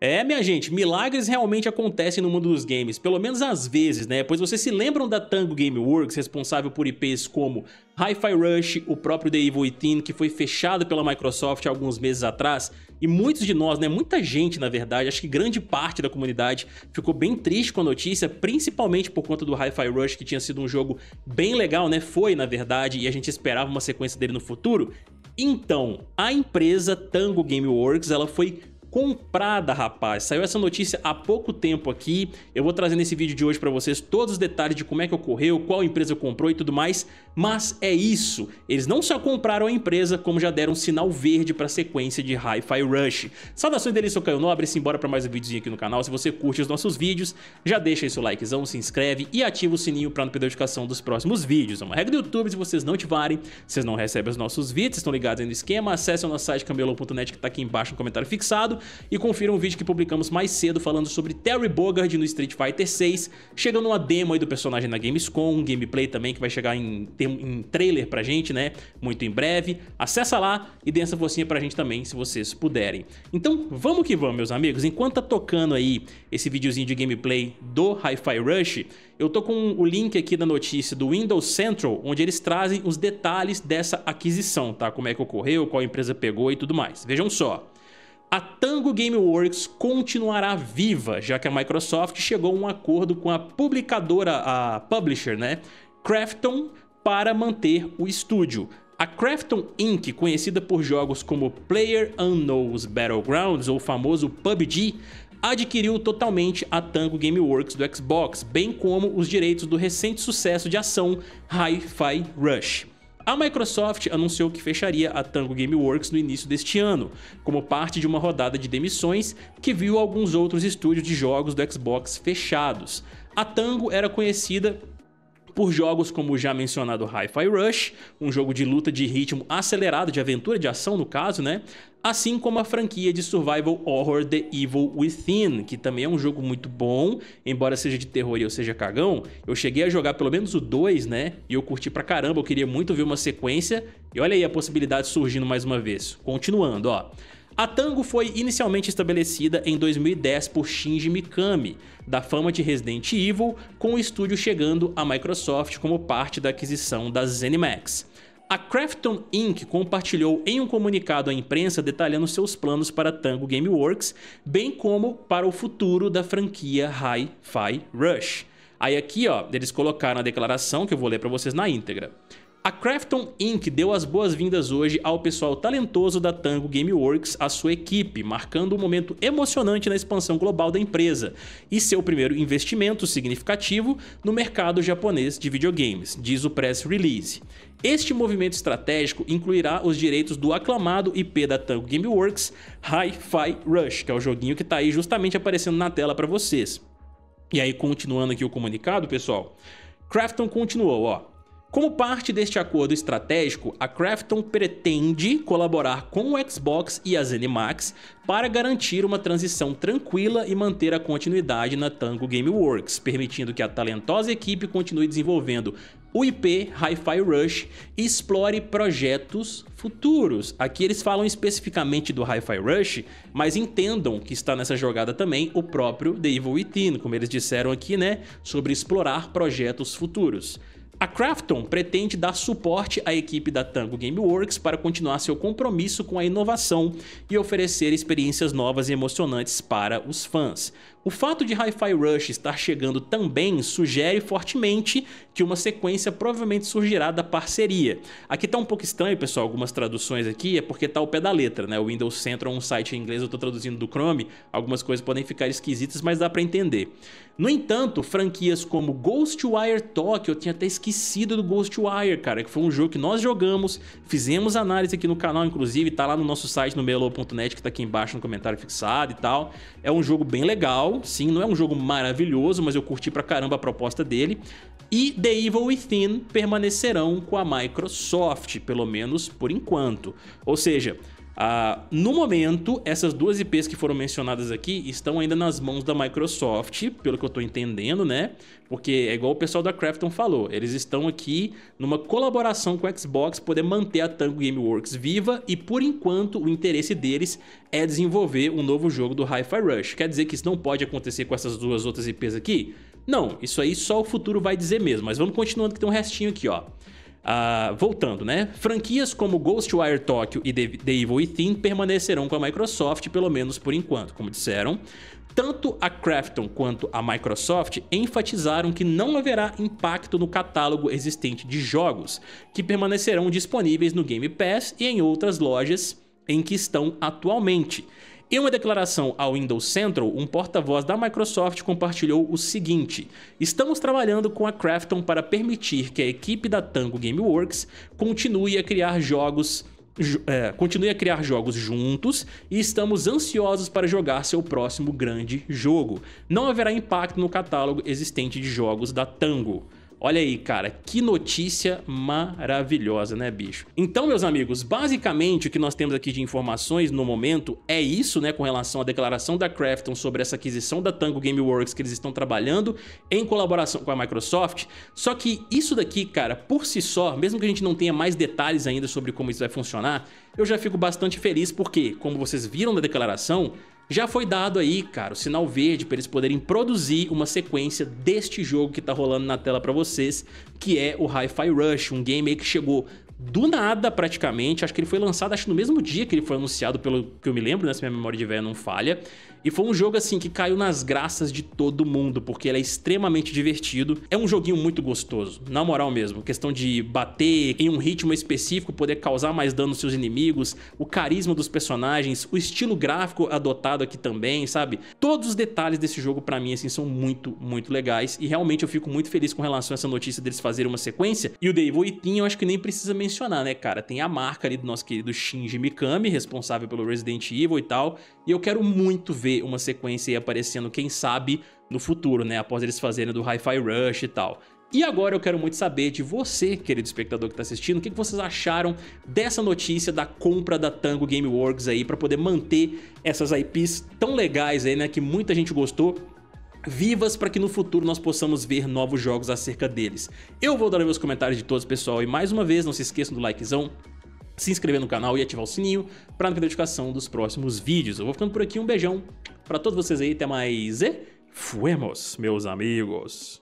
É, minha gente, milagres realmente acontecem no mundo dos games, pelo menos às vezes, né? Pois vocês se lembram da Tango Gameworks, responsável por IPs como Hi-Fi Rush, o próprio The Evil Within, que foi fechado pela Microsoft há alguns meses atrás, e muitos de nós, né, muita gente na verdade, acho que grande parte da comunidade ficou bem triste com a notícia, principalmente por conta do Hi-Fi Rush, que tinha sido um jogo bem legal, né, foi na verdade, e a gente esperava uma sequência dele no futuro. Então, a empresa Tango Gameworks, ela foi comprada, rapaz. Saiu essa notícia há pouco tempo aqui. Eu vou trazer nesse vídeo de hoje para vocês todos os detalhes de como é que ocorreu, qual empresa comprou e tudo mais, mas é isso. Eles não só compraram a empresa, como já deram um sinal verde para a sequência de Hi-Fi Rush. Saudações dele, eu sou Caio Nobre, simbora para mais um videozinho aqui no canal. Se você curte os nossos vídeos, já deixa aí seu likezão, se inscreve e ativa o sininho para não perder a notificação dos próximos vídeos. É uma regra do YouTube, se vocês não ativarem, vocês não recebem os nossos vídeos, vocês estão ligados aí no esquema. Acesse o nosso site camelô.net que tá aqui embaixo no comentário fixado e confira um vídeo que publicamos mais cedo falando sobre Terry Bogard no Street Fighter 6, chegando uma demo aí do personagem na Gamescom, um gameplay também que vai chegar em trailer pra gente, né, muito em breve. Acessa lá e dê essa forcinha pra gente também, se vocês puderem. Então, vamos que vamos, meus amigos. Enquanto tá tocando aí esse videozinho de gameplay do Hi-Fi Rush, eu tô com o link aqui da notícia do Windows Central, onde eles trazem os detalhes dessa aquisição, tá? Como é que ocorreu, qual empresa pegou e tudo mais. Vejam só. A Tango Gameworks continuará viva, já que a Microsoft chegou a um acordo com a publicadora, a publisher, né, Krafton, para manter o estúdio. A Krafton Inc., conhecida por jogos como Player Unknown's Battlegrounds, ou o famoso PUBG, adquiriu totalmente a Tango Gameworks do Xbox, bem como os direitos do recente sucesso de ação Hi-Fi Rush. A Microsoft anunciou que fecharia a Tango Gameworks no início deste ano, como parte de uma rodada de demissões que viu alguns outros estúdios de jogos do Xbox fechados. A Tango era conhecida por jogos como o já mencionado Hi-Fi Rush, um jogo de luta de ritmo acelerado, de aventura, de ação no caso, né? Assim como a franquia de survival horror The Evil Within, que também é um jogo muito bom, embora seja de terror e eu seja cagão. Eu cheguei a jogar pelo menos o 2, né? E eu curti pra caramba, eu queria muito ver uma sequência. E olha aí a possibilidade surgindo mais uma vez. Continuando, ó. A Tango foi inicialmente estabelecida em 2010 por Shinji Mikami, da fama de Resident Evil, com o estúdio chegando à Microsoft como parte da aquisição da Zenimax. A Krafton Inc. compartilhou em um comunicado à imprensa detalhando seus planos para Tango Gameworks, bem como para o futuro da franquia Hi-Fi Rush. Aí aqui, ó, eles colocaram a declaração que eu vou ler para vocês na íntegra. A Krafton Inc. deu as boas-vindas hoje ao pessoal talentoso da Tango Gameworks à sua equipe, marcando um momento emocionante na expansão global da empresa e seu primeiro investimento significativo no mercado japonês de videogames, diz o press release. Este movimento estratégico incluirá os direitos do aclamado IP da Tango Gameworks, Hi-Fi Rush, que é o joguinho que tá aí justamente aparecendo na tela para vocês. E aí, continuando aqui o comunicado, pessoal, Krafton continuou, ó. Como parte deste acordo estratégico, a Krafton pretende colaborar com o Xbox e a Zenimax para garantir uma transição tranquila e manter a continuidade na Tango Gameworks, permitindo que a talentosa equipe continue desenvolvendo o IP Hi-Fi Rush e explore projetos futuros. Aqui eles falam especificamente do Hi-Fi Rush, mas entendam que está nessa jogada também o próprio The Evil Within, como eles disseram aqui, né, sobre explorar projetos futuros. A Krafton pretende dar suporte à equipe da Tango Gameworks para continuar seu compromisso com a inovação e oferecer experiências novas e emocionantes para os fãs. O fato de Hi-Fi Rush estar chegando também sugere fortemente que uma sequência provavelmente surgirá da parceria. Aqui tá um pouco estranho, pessoal, algumas traduções aqui, é porque tá ao pé da letra, né? O Windows Central é um site em inglês, eu tô traduzindo do Chrome, algumas coisas podem ficar esquisitas, mas dá pra entender. No entanto, franquias como Ghostwire Tokyo, eu tinha até esquecido do Ghostwire, cara, que foi um jogo que nós jogamos, fizemos análise aqui no canal, inclusive, tá lá no nosso site, no melô.net, que tá aqui embaixo no comentário fixado e tal. É um jogo bem legal. Sim, não é um jogo maravilhoso, mas eu curti pra caramba a proposta dele. E The Evil Within permanecerão com a Microsoft, pelo menos por enquanto. Ou seja, No momento, essas duas IPs que foram mencionadas aqui estão ainda nas mãos da Microsoft, pelo que eu estou entendendo, né? Porque é igual o pessoal da Krafton falou, eles estão aqui numa colaboração com o Xbox, poder manter a Tango Gameworks viva, e por enquanto o interesse deles é desenvolver um novo jogo do Hi-Fi Rush. Quer dizer que isso não pode acontecer com essas duas outras IPs aqui? Não, isso aí só o futuro vai dizer mesmo, mas vamos continuando que tem um restinho aqui, ó. Voltando, né? Franquias como Ghostwire Tokyo e The Evil Within permanecerão com a Microsoft, pelo menos por enquanto, como disseram. Tanto a Krafton quanto a Microsoft enfatizaram que não haverá impacto no catálogo existente de jogos, que permanecerão disponíveis no Game Pass e em outras lojas em que estão atualmente. Em uma declaração ao Windows Central, um porta-voz da Microsoft compartilhou o seguinte: "Estamos trabalhando com a Krafton para permitir que a equipe da Tango Gameworks continue a criar jogos juntos, e estamos ansiosos para jogar seu próximo grande jogo. Não haverá impacto no catálogo existente de jogos da Tango." Olha aí, cara, que notícia maravilhosa, né, bicho? Então, meus amigos, basicamente o que nós temos aqui de informações no momento é isso, né, com relação à declaração da Krafton sobre essa aquisição da Tango Gameworks que eles estão trabalhando em colaboração com a Microsoft. Só que isso daqui, cara, por si só, mesmo que a gente não tenha mais detalhes ainda sobre como isso vai funcionar, eu já fico bastante feliz porque, como vocês viram na declaração, já foi dado aí, cara, o sinal verde para eles poderem produzir uma sequência deste jogo que tá rolando na tela para vocês, que é o Hi-Fi Rush, um game aí que chegou do nada praticamente. Acho que ele foi lançado no mesmo dia que ele foi anunciado, pelo que eu me lembro, né, se minha memória de velho não falha. E foi um jogo assim que caiu nas graças de todo mundo, porque ele é extremamente divertido. É um joguinho muito gostoso, na moral mesmo. Questão de bater em um ritmo específico, poder causar mais dano nos seus inimigos, o carisma dos personagens, o estilo gráfico adotado aqui também, sabe? Todos os detalhes desse jogo pra mim assim são muito, muito legais. E realmente eu fico muito feliz com relação a essa notícia deles fazerem uma sequência. E o The Evil Within eu acho que nem precisa mencionar, né, cara? Tem a marca ali do nosso querido Shinji Mikami, responsável pelo Resident Evil e tal, e eu quero muito ver uma sequência aí aparecendo, quem sabe, no futuro, né, após eles fazerem do Hi-Fi Rush e tal. E agora eu quero muito saber de você, querido espectador que está assistindo, o que vocês acharam dessa notícia da compra da Tango Gameworks aí, para poder manter essas IPs tão legais aí, né, que muita gente gostou, vivas, para que no futuro nós possamos ver novos jogos acerca deles. Eu vou dar meus comentários de todos, pessoal, e mais uma vez, não se esqueçam do likezão, se inscrever no canal e ativar o sininho para não perder a notificação dos próximos vídeos. Eu vou ficando por aqui, um beijão para todos vocês aí, até mais e fuemos, meus amigos!